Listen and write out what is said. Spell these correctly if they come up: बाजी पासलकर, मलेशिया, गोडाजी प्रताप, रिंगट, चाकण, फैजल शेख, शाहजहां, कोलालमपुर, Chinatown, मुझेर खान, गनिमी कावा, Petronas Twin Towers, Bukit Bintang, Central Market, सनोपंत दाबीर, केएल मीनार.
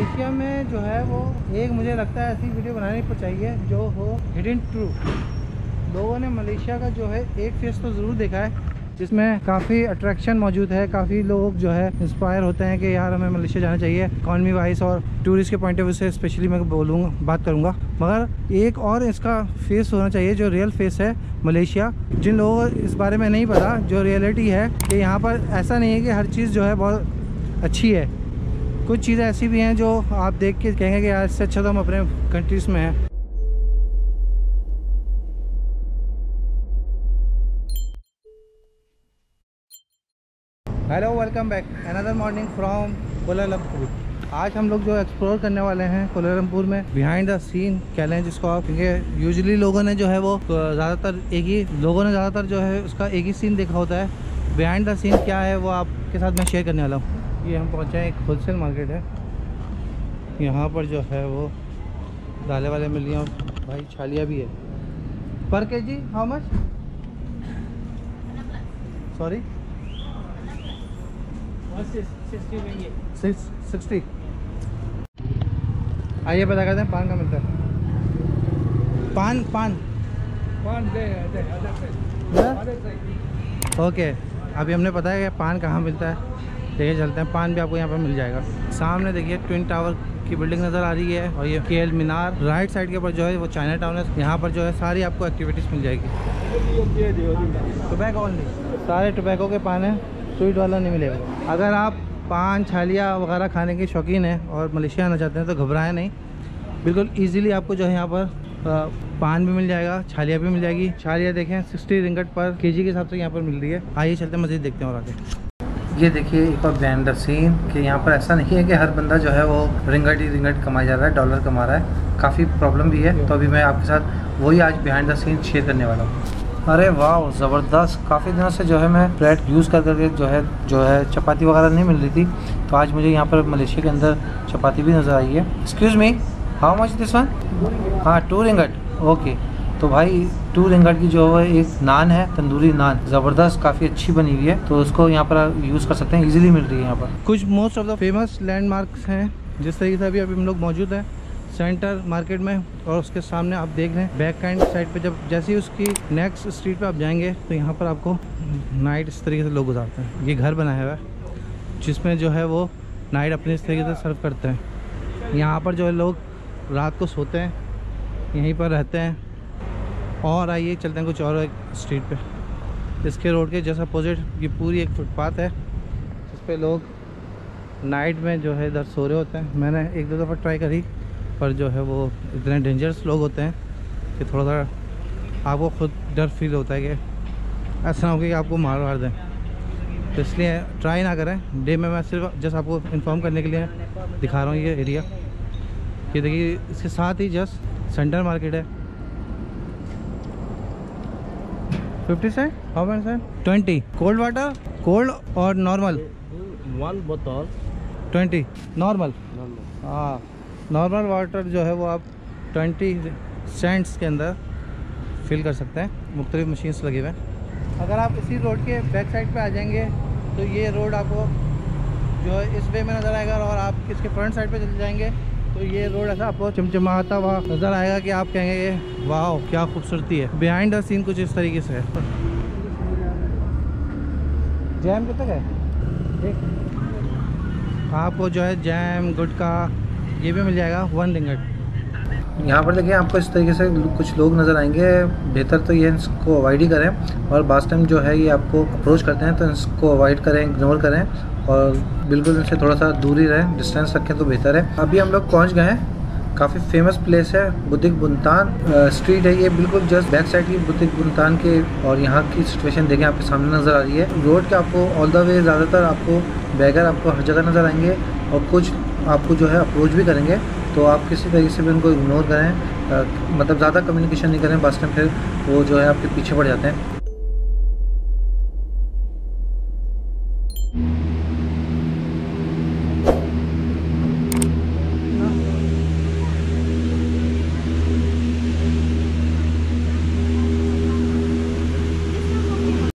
Asia में जो है वो एक मुझे लगता है ऐसी वीडियो बनानी चाहिए जो हो हिडन ट्रूथ। लोगों ने मलेशिया का जो है एक फेस तो ज़रूर देखा है जिसमें काफ़ी अट्रैक्शन मौजूद है, काफ़ी लोग जो है इंस्पायर होते हैं कि यार हमें मलेशिया जाना चाहिए इकॉनमी वाइज और टूरिस्ट के पॉइंट ऑफ व्यू से स्पेशली मैं बोलूँगा बात करूँगा। मगर एक और इसका फेस होना चाहिए जो रियल फेस है मलेशिया, जिन लोगों को इस बारे में नहीं पता जो रियलिटी है कि यहाँ पर ऐसा नहीं है कि हर चीज़ जो है बहुत अच्छी है। कुछ चीज़ें ऐसी भी हैं जो आप देख के कहेंगे कि यार इससे अच्छा तो हम अपने कंट्रीज़ में हैं। Hello, welcome back another morning from कोलालमपुर। आज हम लोग जो एक्सप्लोर करने वाले हैं कोलालमपुर में बिहाइंड द सीन कह लें जिसको आप, क्योंकि यूजुअली लोगों ने जो है वो ज़्यादातर एक ही सीन देखा होता है। बिहाइंड द सीन क्या है वो आपके साथ मैं शेयर करने वाला हूँ। ये हम पहुँचे हैं, एक होलसेल मार्केट है यहाँ पर जो है वो दालें वाले मिल रही हैं और भाई छालियाँ भी है। पर K G how much? Sorry 660। आइए पता करते हैं पान का मिलता है। पान पान पान ओके, अभी हमने पता है कि पान कहाँ मिलता है, देखिए चलते हैं। पान भी आपको यहाँ पर मिल जाएगा। सामने देखिए ट्विन टावर की बिल्डिंग नज़र आ रही है और ये केएल मीनार। राइट साइड के ऊपर जो है वो चाइना टाउन है। यहाँ पर जो है सारी आपको एक्टिविटीज़ मिल जाएगी। टोबैको ओनली, सारे टोबैको के पान हैं, स्वीट वाला नहीं मिलेगा। अगर आप पान छालिया वगैरह खाने के शौकीन हैं और मलेशिया आना चाहते हैं तो घबराएं नहीं, बिल्कुल इजीली आपको जो है यहाँ पर पान भी मिल जाएगा, छालिया भी मिल जाएगी। छालिया देखें 60 रिंगट पर केजी के हिसाब से यहाँ पर मिल रही है। आइए चलते हैं, मज़े देखते हैं और आगे। ये देखिए एक और बिहाइंड द सीन कि यहाँ पर ऐसा नहीं है कि हर बंदा जो है वो रिंगट ही रिंगट कमाया जा रहा है, डॉलर कमा रहा है, काफ़ी प्रॉब्लम भी है। तो अभी मैं आपके साथ वही आज बिहाइंड द सीन शेयर करने वाला हूँ। अरे वाह ज़बरदस्त, काफ़ी दिनों से जो है मैं प्लेट यूज़ कर करके जो है चपाती वगैरह नहीं मिल रही थी, तो आज मुझे यहाँ पर मलेशिया के अंदर चपाती भी नज़र आई है। Excuse me, how much this one? हाँ 2 रिंगट। ओके, तो भाई 2 रिंगट की जो है एक नान है, तंदूरी नान, ज़बरदस्त काफ़ी अच्छी बनी हुई है, तो उसको यहाँ पर यूज़ कर सकते हैं, ईजिली मिल रही है यहाँ पर। कुछ most of the famous landmarks हैं जिस तरीके से अभी हम लोग मौजूद हैं सेंटर मार्केट में, और उसके सामने आप देख रहे हैं बैक हैंड साइड पे जब जैसे ही उसकी नेक्स्ट स्ट्रीट पे आप जाएंगे तो यहाँ पर आपको नाइट इस तरीके से लोग गुजारते हैं। ये घर बनाया हुआ है जिसमें जो है वो नाइट अपने इस तरीके से सर्व करते हैं। यहाँ पर जो है लोग रात को सोते हैं, यहीं पर रहते हैं। और आइए चलते हैं कुछ और स्ट्रीट पर। इसके रोड के जस्ट अपोजिट ये पूरी एक फुटपाथ है जिस पर लोग नाइट में जो है इधर सो रहे होते हैं। मैंने एक दो दफ़ा ट्राई करी पर जो है वो इतने डेंजरस लोग होते हैं कि थोड़ा सा आपको खुद डर फील होता है कि ऐसा ना हो कि आपको मार दें, तो इसलिए ट्राई ना करें डे में। मैं सिर्फ जस्ट आपको इन्फॉर्म करने के लिए दिखा रहा हूँ ये एरिया। ये देखिए इसके साथ ही जस्ट सेंट्रल मार्केट है। 50 cent? How much cent? 20। Cold water, cold और नॉर्मल 1 बोतल 20। नॉर्मल, हाँ नॉर्मल वाटर जो है वो आप 20 सेंट्स के अंदर फिल कर सकते हैं। मुख्तलिफ मशीन्स लगे हुए हैं। अगर आप इसी रोड के बैक साइड पे आ जाएंगे तो ये रोड आपको जो है इस वे में नज़र आएगा, और आप इसके फ्रंट साइड पे चले जाएंगे तो ये रोड ऐसा आपको चमचमाता हुआ नज़र आएगा कि आप कहेंगे वाह क्या खूबसूरती है। बिहाइंड द सीन कुछ इस तरीके से है। जैम कितना है? आपको जो है जैम, गुटखा ये भी मिल जाएगा 1 रिंगट। यहाँ पर देखिए आपको इस तरीके से कुछ लोग नज़र आएंगे। बेहतर तो ये इसको अवॉइड ही करें, और बास टाइम जो है ये आपको अप्रोच करते हैं तो इसको अवॉइड करें, इग्नोर करें और बिल्कुल इनसे थोड़ा सा दूरी रहें, डिस्टेंस रखें तो बेहतर है। अभी हम लोग पहुँच गए हैं, काफ़ी फेमस प्लेस है, बुकित बिंतांग स्ट्रीट है ये, बिल्कुल जस्ट बैक साइड की बुकित बिंतांग के। और यहाँ की सिचुएशन देखें आपके सामने नज़र आ रही है। रोड के आपको ऑल द वे ज़्यादातर आपको बैगर आपको हर जगह नज़र आएंगे, और कुछ आपको जो है अप्रोच भी करेंगे, तो आप किसी तरीके से भी उनको इग्नोर करें, मतलब ज़्यादा कम्युनिकेशन नहीं करें। बस में फिर वो जो है आपके पीछे पड़ जाते हैं।